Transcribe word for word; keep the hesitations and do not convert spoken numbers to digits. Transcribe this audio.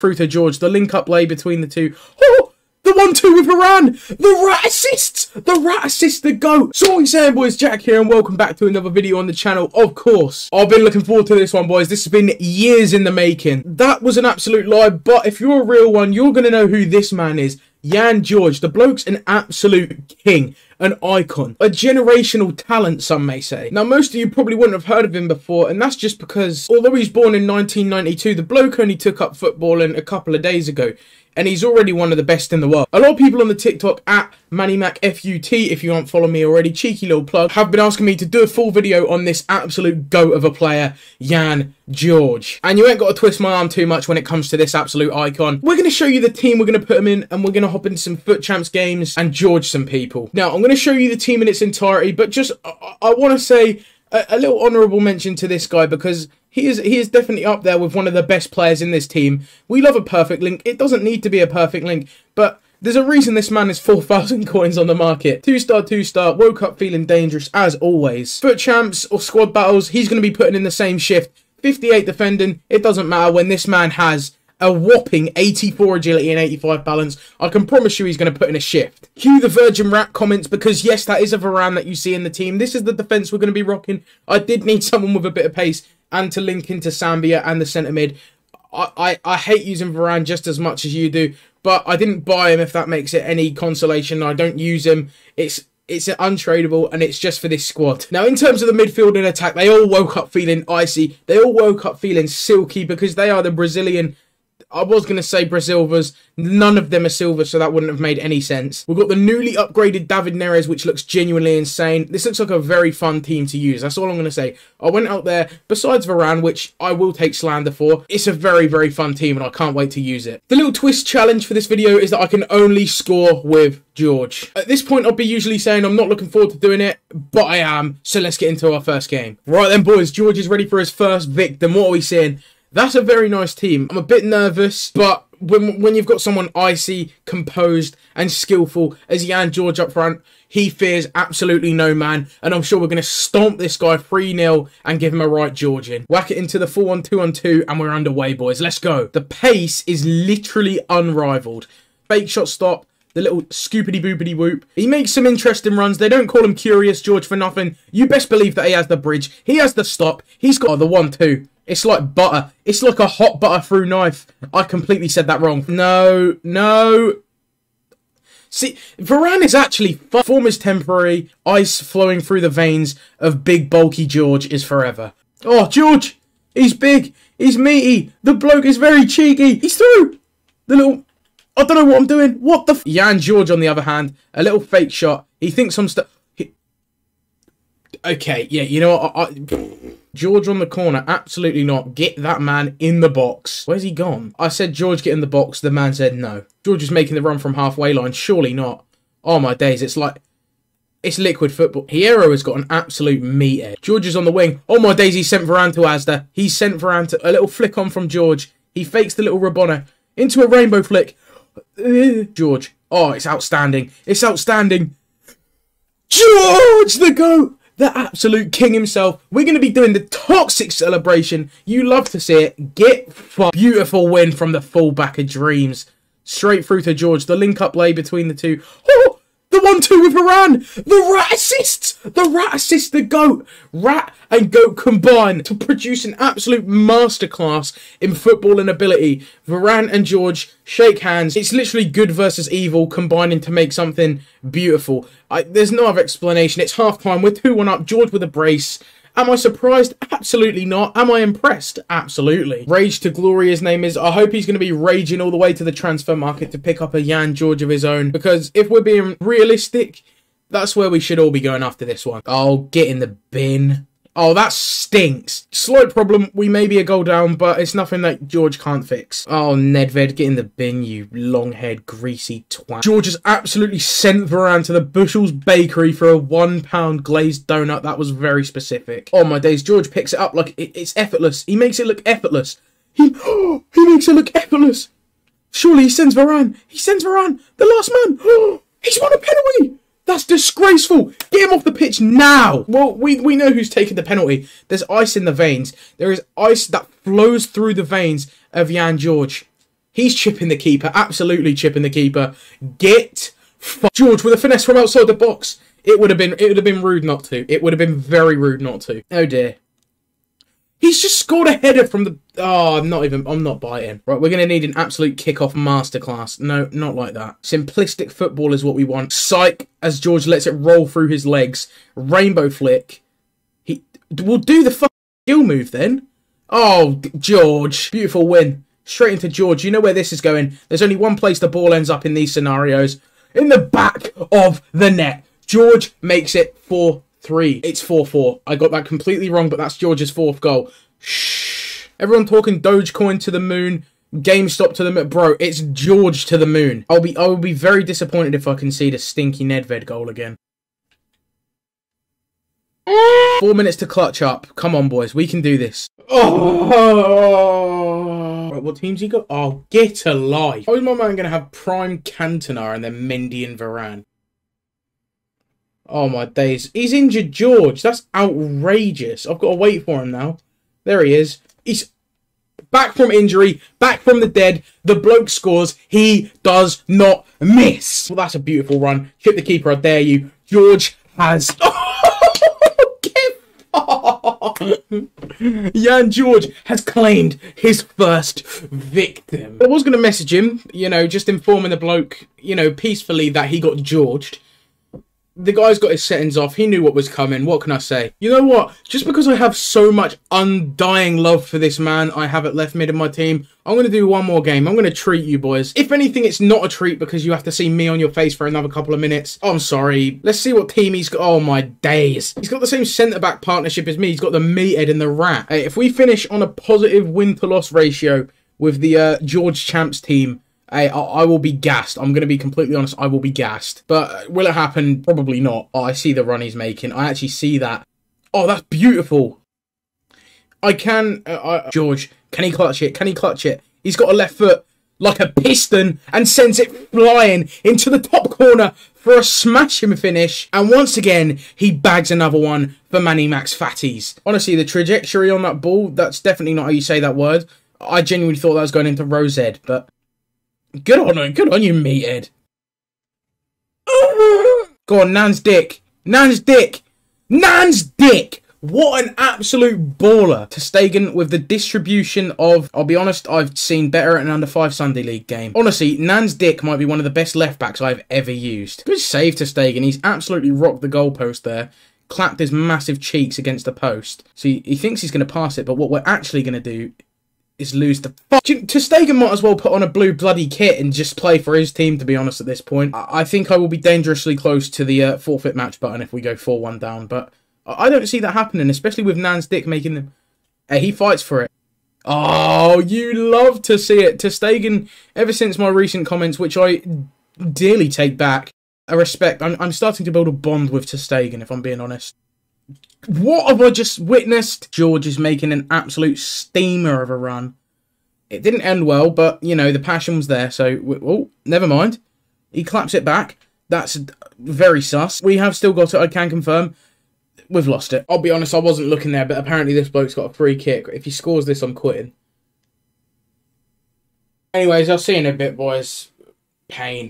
through to George. The link-up play between the two. Oh, the one two with Varane. The rat assists. The rat assists the goat. So what I'm saying, boys, Jack here, and welcome back to another video on the channel. Of course, I've been looking forward to this one, boys. This has been years in the making. That was an absolute lie, but if you're a real one, you're going to know who this man is. Jann George. The bloke's an absolute king, an icon, a generational talent, some may say. Now, most of you probably wouldn't have heard of him before, and that's just because although he's born in nineteen ninety-two, the bloke only took up footballing a couple of days ago, and he's already one of the best in the world. A lot of people on the TikTok at manimacfut, if you aren't following me already, cheeky little plug, have been asking me to do a full video on this absolute goat of a player, Jann George. And you ain't got to twist my arm too much when it comes to this absolute icon. We're going to show you the team we're going to put him in, and we're going to hop into some FUT Champs games and George some people. Now, I'm going to show you the team in its entirety, but just I, I want to say a, a little honourable mention to this guy, because He is, he is definitely up there with one of the best players in this team. We love a perfect link. It doesn't need to be a perfect link, but there's a reason this man is four thousand coins on the market. Two-star, two-star, woke up feeling dangerous as always. FUT Champs or squad battles, he's going to be putting in the same shift. fifty-eight defending, it doesn't matter when this man has a whopping eighty-four agility and eighty-five balance. I can promise you he's going to put in a shift. Cue the Virgin Rat comments, because yes, that is a Varane that you see in the team. This is the defence we're going to be rocking. I did need someone with a bit of pace and to link into Sambia and the centre mid. I, I, I hate using Varane just as much as you do, but I didn't buy him, if that makes it any consolation. I don't use him. It's It's untradeable, and it's just for this squad. Now, in terms of the midfield and attack, they all woke up feeling icy. They all woke up feeling silky, because they are the Brazilian... I was going to say Brasilvers. None of them are silver, so that wouldn't have made any sense. We've got the newly upgraded David Neres, which looks genuinely insane. This looks like a very fun team to use. That's all I'm going to say. I went out there, besides Varane, which I will take slander for, it's a very, very fun team, and I can't wait to use it. The little twist challenge for this video is that I can only score with George. At this point, I'll be usually saying I'm not looking forward to doing it, but I am, so let's get into our first game. Right then, boys, George is ready for his first victim. What are we seeing? That's a very nice team. I'm a bit nervous, but when, when you've got someone icy, composed and skillful as Jann George up front, he fears absolutely no man, and I'm sure we're going to stomp this guy three nil and give him a right Georgian. Whack it into the four one two one two, and we're underway, boys. Let's go. The pace is literally unrivaled. Fake shot stop, the little scoopity-boopity-whoop. He makes some interesting runs. They don't call him Curious George for nothing. You best believe that he has the bridge. He has the stop. He's got the one two. It's like butter. It's like a hot butter through knife. I completely said that wrong. No, no. See, Varane is actually fun. Form is temporary. Ice flowing through the veins of big, bulky George is forever. Oh, George. He's big. He's meaty. The bloke is very cheeky. He's through. The little... I don't know what I'm doing. What the f... Jann George, on the other hand, a little fake shot. He thinks I'm st... He... Okay, yeah, you know what? I... I... George on the corner, absolutely not. Get that man in the box. Where's he gone? I said, George, get in the box. The man said no. George is making the run from halfway line. Surely not. Oh, my days. It's like... It's liquid football. Hierro has got an absolute meathead. George is on the wing. Oh, my days. He sent Varane to Asda. He sent Varane to... A little flick on from George. He fakes the little Rabona into a rainbow flick. George. Oh, it's outstanding. It's outstanding. George the goat. The absolute king himself. We're going to be doing the toxic celebration. You love to see it. Get fucked. Beautiful win from the fullback of dreams. Straight through to George. The link-up play between the two. Oh, the one two with Varane. The rat assists. The rat assists the goat. Rat and goat combine to produce an absolute masterclass in football and ability. Varane and George shake hands. It's literally good versus evil combining to make something beautiful. I, there's no other explanation. It's half-time. We're two one up. George with a brace. Am I surprised? Absolutely not. Am I impressed? Absolutely. Rage to glory, his name is. I hope he's going to be raging all the way to the transfer market to pick up a Jann George of his own, because if we're being realistic, that's where we should all be going after this one. Oh, get in the bin. Oh, that stinks. Slight problem. We may be a goal down, but it's nothing that George can't fix. Oh, Nedved, get in the bin, you long-haired, greasy twat. George has absolutely sent Varane to the Bushels Bakery for a one pound glazed donut. That was very specific. Oh, my days. George picks it up like it, it's effortless. He makes it look effortless. He, oh, he makes it look effortless. Surely he sends Varane. He sends Varane. The last man. Oh, he's won a penalty. That's disgraceful. Get him off the pitch now. Well, we, we know who's taking the penalty. There's ice in the veins. There is ice that flows through the veins of Jann George. He's chipping the keeper, absolutely chipping the keeper. Get fucked. George with a finesse from outside the box. It would have been, it would have been rude not to. It would have been very rude not to. Oh dear. He's just scored a header from the... Oh, I'm not even... I'm not biting. Right, we're going to need an absolute kick-off masterclass. No, not like that. Simplistic football is what we want. Psych, as George lets it roll through his legs. Rainbow flick. He... We'll do the fucking heel move then. Oh, George. Beautiful win. Straight into George. You know where this is going. There's only one place the ball ends up in these scenarios. In the back of the net. George makes it four. Three. It's four four. I got that completely wrong, but that's George's fourth goal. Shh. Everyone talking Dogecoin to the moon, GameStop to the moon. Bro, it's George to the moon. I'll be, I will be very disappointed if I concede a stinky Nedved goal again. Four minutes to clutch up. Come on, boys. We can do this. Oh. Right, what team's he got? Oh, get a life. How is my man going to have prime Cantona and then Mendy and Varane? Oh, my days. He's injured George. That's outrageous. I've got to wait for him now. There he is. He's back from injury, back from the dead. The bloke scores. He does not miss. Well, that's a beautiful run. Chip the keeper, I dare you. George has... Jann George has claimed his first victim. I was going to message him, you know, just informing the bloke, you know, peacefully that he got Georged. The guy's got his settings off. He knew what was coming. What can I say? You know what? Just because I have so much undying love for this man I have at left mid in my team, I'm going to do one more game. I'm going to treat you boys. If anything, it's not a treat because you have to see me on your face for another couple of minutes. Oh, I'm sorry. Let's see what team he's got. Oh, my days. He's got the same centre-back partnership as me. He's got the meathead and the rat. Hey, if we finish on a positive win-to-loss ratio with the uh, George Champs team, Hey, I, I will be gassed. I'm going to be completely honest. I will be gassed. But will it happen? Probably not. Oh, I see the run he's making. I actually see that. Oh, that's beautiful. I can... Uh, I, George, can he clutch it? Can he clutch it? He's got a left foot like a piston and sends it flying into the top corner for a smashing finish. And once again, he bags another one for manimacfut. Honestly, the trajectory on that ball, that's definitely not how you say that word. I genuinely thought that was going into Rose Ed, but... Good on him. Good on you, meathead. Go on, Nan's dick. Nan's dick. Nan's dick. What an absolute baller. Ter Stegen with the distribution of... I'll be honest, I've seen better at an under five Sunday League game. Honestly, Nan's dick might be one of the best left-backs I've ever used. Good save Ter Stegen. He's absolutely rocked the goalpost there. Clapped his massive cheeks against the post. So he, he thinks he's going to pass it, but what we're actually going to do... is lose the fuck. Ter Stegen might as well put on a blue bloody kit and just play for his team, to be honest, at this point. I, I think I will be dangerously close to the uh, forfeit match button if we go four one down, but I, I don't see that happening, especially with Nan's dick making them... Hey, he fights for it. Oh, you love to see it. Ter Stegen, ever since my recent comments, which I dearly take back, I respect. I'm, I'm starting to build a bond with Ter Stegen, if I'm being honest. What have I just witnessed? George is making an absolute steamer of a run. It didn't end well, but, you know, the passion was there, so... Oh, never mind. He claps it back. That's very sus. We have still got it, I can confirm. We've lost it. I'll be honest, I wasn't looking there, but apparently this bloke's got a free kick. If he scores this, I'm quitting. Anyways, I'll see you in a bit, boys. Pain.